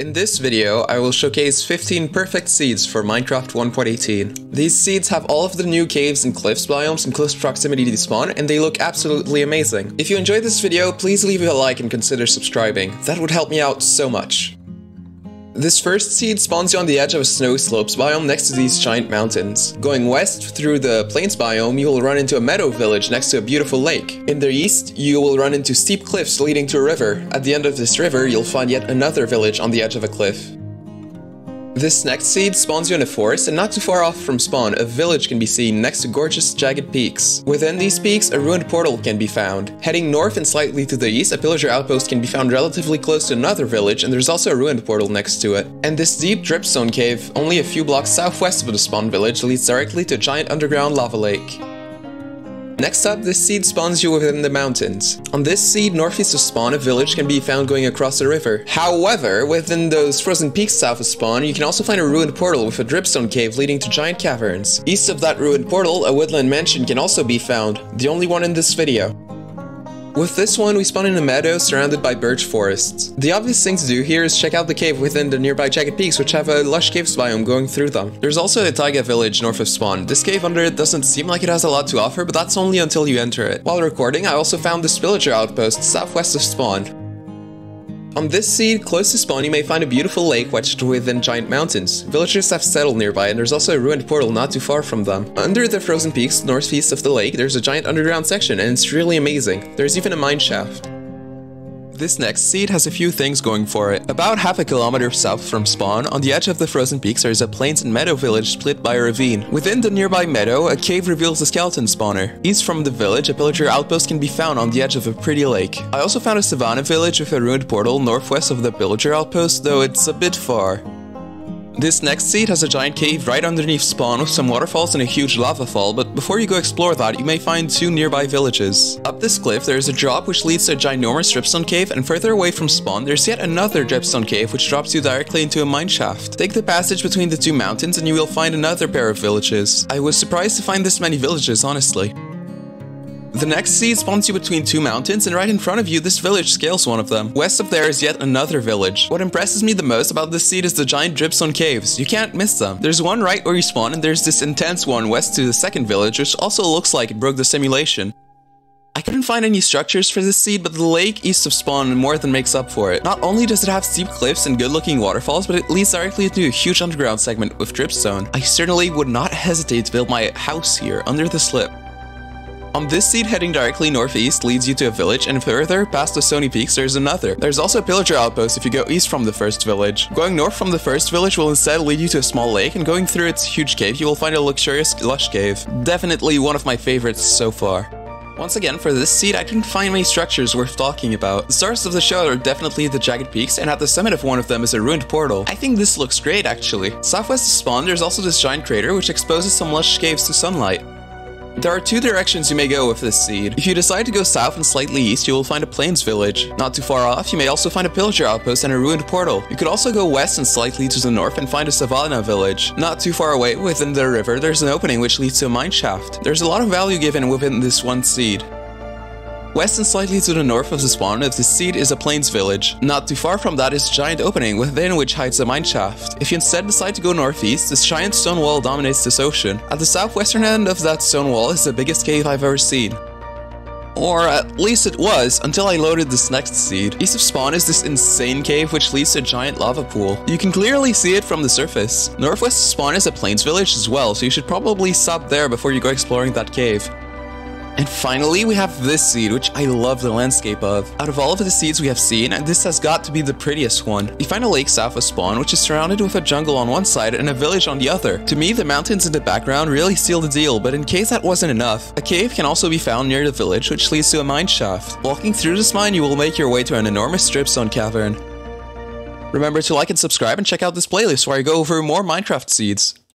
In this video, I will showcase 15 perfect seeds for Minecraft 1.18. These seeds have all of the new caves and cliffs biomes in close proximity to spawn, and they look absolutely amazing. If you enjoyed this video, please leave a like and consider subscribing. That would help me out so much. This first seed spawns you on the edge of a snow slopes biome next to these giant mountains. Going west through the plains biome, you will run into a meadow village next to a beautiful lake. In the east, you will run into steep cliffs leading to a river. At the end of this river, you'll find yet another village on the edge of a cliff. This next seed spawns you in a forest, and not too far off from spawn, a village can be seen next to gorgeous jagged peaks. Within these peaks, a ruined portal can be found. Heading north and slightly to the east, a pillager outpost can be found relatively close to another village, and there's also a ruined portal next to it. And this deep dripstone cave, only a few blocks southwest of the spawn village, leads directly to a giant underground lava lake. Next up, this seed spawns you within the mountains. On this seed, northeast of spawn, a village can be found going across a river. However, within those frozen peaks south of spawn, you can also find a ruined portal with a dripstone cave leading to giant caverns. East of that ruined portal, a woodland mansion can also be found, the only one in this video. With this one, we spawn in a meadow surrounded by birch forests. The obvious thing to do here is check out the cave within the nearby jagged peaks, which have a lush caves biome going through them. There's also a taiga village north of spawn. This cave under it doesn't seem like it has a lot to offer, but that's only until you enter it. While recording, I also found this villager outpost southwest of spawn. On this seed, close to spawn, you may find a beautiful lake wedged within giant mountains. Villagers have settled nearby, and there's also a ruined portal not too far from them. Under the frozen peaks, northeast of the lake, there's a giant underground section, and it's really amazing. There's even a mine shaft. This next seed has a few things going for it. About half a kilometer south from spawn, on the edge of the frozen peaks there's a plains and meadow village split by a ravine. Within the nearby meadow, a cave reveals a skeleton spawner. East from the village, a pillager outpost can be found on the edge of a pretty lake. I also found a savanna village with a ruined portal northwest of the pillager outpost, though it's a bit far. This next seed has a giant cave right underneath spawn with some waterfalls and a huge lava fall, but before you go explore that, you may find two nearby villages. Up this cliff, there is a drop which leads to a ginormous dripstone cave, and further away from spawn, there's yet another dripstone cave which drops you directly into a mineshaft. Take the passage between the two mountains and you will find another pair of villages. I was surprised to find this many villages, honestly. The next seed spawns you between two mountains, and right in front of you, this village scales one of them. West of there is yet another village. What impresses me the most about this seed is the giant dripstone caves. You can't miss them. There's one right where you spawn, and there's this intense one west to the second village, which also looks like it broke the simulation. I couldn't find any structures for this seed, but the lake east of spawn more than makes up for it. Not only does it have steep cliffs and good-looking waterfalls, but it leads directly into a huge underground segment with dripstone. I certainly would not hesitate to build my house here, under the slip. On this seed, heading directly northeast leads you to a village, and further past the Stony Peaks there's another. There's also a pillager outpost if you go east from the first village. Going north from the first village will instead lead you to a small lake, and going through its huge cave you will find a luxurious lush cave. Definitely one of my favorites so far. Once again, for this seed, I couldn't find many structures worth talking about. The stars of the show are definitely the jagged peaks, and at the summit of one of them is a ruined portal. I think this looks great, actually. Southwest of spawn, there's also this giant crater which exposes some lush caves to sunlight. There are two directions you may go with this seed. If you decide to go south and slightly east, you will find a plains village. Not too far off, you may also find a pillager outpost and a ruined portal. You could also go west and slightly to the north and find a savanna village. Not too far away, within the river, there's an opening which leads to a mine shaft. There's a lot of value given within this one seed. West and slightly to the north of the spawn of the seed is a plains village. Not too far from that is a giant opening, within which hides a mineshaft. If you instead decide to go northeast, this giant stone wall dominates this ocean. At the southwestern end of that stone wall is the biggest cave I've ever seen. Or at least it was, until I loaded this next seed. East of spawn is this insane cave which leads to a giant lava pool. You can clearly see it from the surface. Northwest of spawn is a plains village as well, so you should probably stop there before you go exploring that cave. And finally, we have this seed, which I love the landscape of. Out of all of the seeds we have seen, this has got to be the prettiest one. You find a lake south of spawn, which is surrounded with a jungle on one side and a village on the other. To me, the mountains in the background really seal the deal, but in case that wasn't enough, a cave can also be found near the village, which leads to a mine shaft. Walking through this mine, you will make your way to an enormous dripstone cavern. Remember to like and subscribe, and check out this playlist where I go over more Minecraft seeds.